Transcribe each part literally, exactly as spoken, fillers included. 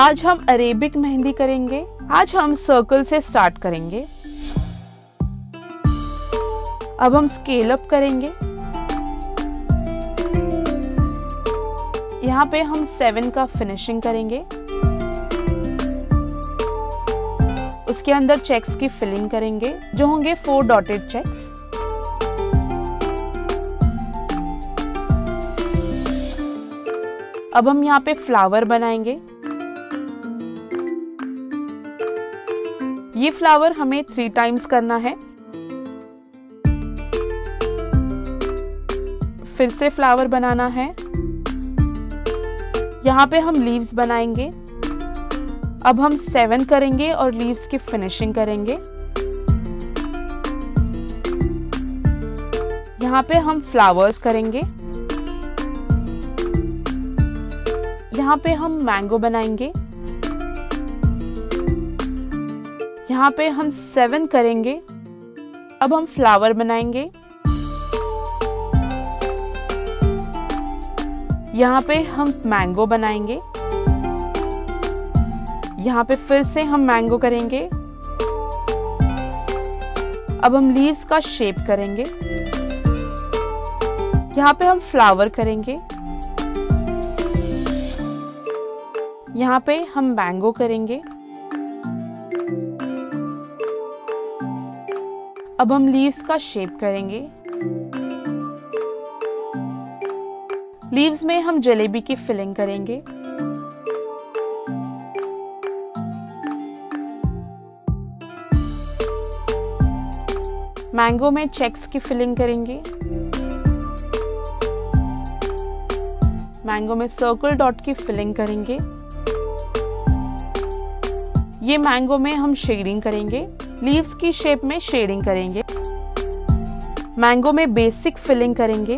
आज हम अरेबिक मेहंदी करेंगे। आज हम सर्कल से स्टार्ट करेंगे। अब हम स्केल अप करेंगे। यहाँ पे हम सेवन का फिनिशिंग करेंगे। उसके अंदर चेक्स की फिलिंग करेंगे जो होंगे फोर डॉटेड चेक्स। अब हम यहाँ पे फ्लावर बनाएंगे। ये फ्लावर हमें थ्री टाइम्स करना है। फिर से फ्लावर बनाना है। यहाँ पे हम लीव्स बनाएंगे। अब हम सेवन करेंगे और लीव्स की फिनिशिंग करेंगे। यहाँ पे हम फ्लावर्स करेंगे। यहाँ पे हम मैंगो बनाएंगे। यहाँ पे हम सेवन करेंगे। अब हम फ्लावर बनाएंगे। यहाँ पे हम मैंगो बनाएंगे। यहाँ पे फिर से हम मैंगो करेंगे। अब हम लीव्स का शेप करेंगे। यहाँ पे हम फ्लावर करेंगे। यहाँ पे हम मैंगो करेंगे। अब हम लीव्स का शेप करेंगे। लीव्स में हम जलेबी की फिलिंग करेंगे। मैंगो में चेक्स की फिलिंग करेंगे। मैंगो में सर्कल डॉट की फिलिंग करेंगे। ये मैंगो में हम शेडिंग करेंगे। लीव्स की शेप में शेडिंग करेंगे। मैंगो में बेसिक फिलिंग करेंगे।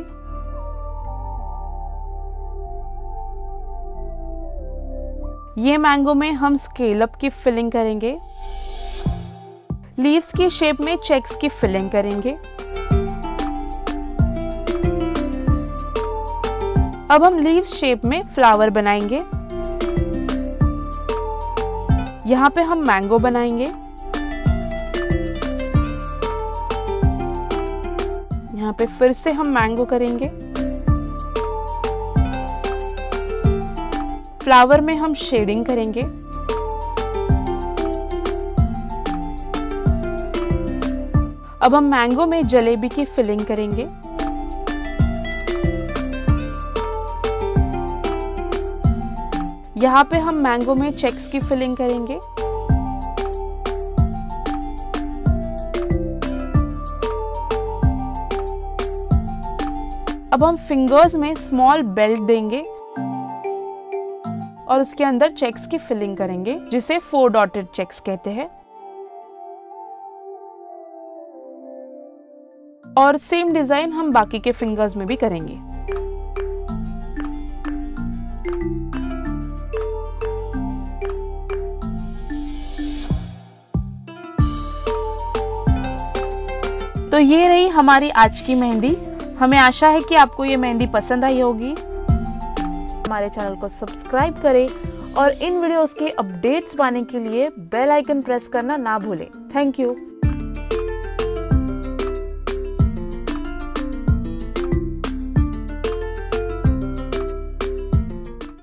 ये मैंगो में हम स्केल अप की फिलिंग करेंगे। लीव्स की शेप में चेक्स की फिलिंग करेंगे। अब हम लीव्स शेप में फ्लावर बनाएंगे। यहाँ पे हम मैंगो बनाएंगे। यहाँ पे फिर से हम मैंगो करेंगे। फ्लावर में हम शेडिंग करेंगे। अब हम मैंगो में जलेबी की फिलिंग करेंगे। यहाँ पे हम मैंगो में चेक्स की फिलिंग करेंगे। अब हम फिंगर्स में स्मॉल बेल्ट देंगे और उसके अंदर चेक्स की फिलिंग करेंगे जिसे फोर डॉटेड चेक्स कहते हैं। और सेम डिजाइन हम बाकी के फिंगर्स में भी करेंगे। तो ये रही हमारी आज की मेहंदी। हमें आशा है कि आपको ये मेहंदी पसंद आई होगी। हमारे चैनल को सब्सक्राइब करें और इन वीडियोस के अपडेट्स पाने के लिए बेल आइकन प्रेस करना ना भूलें। Thank you.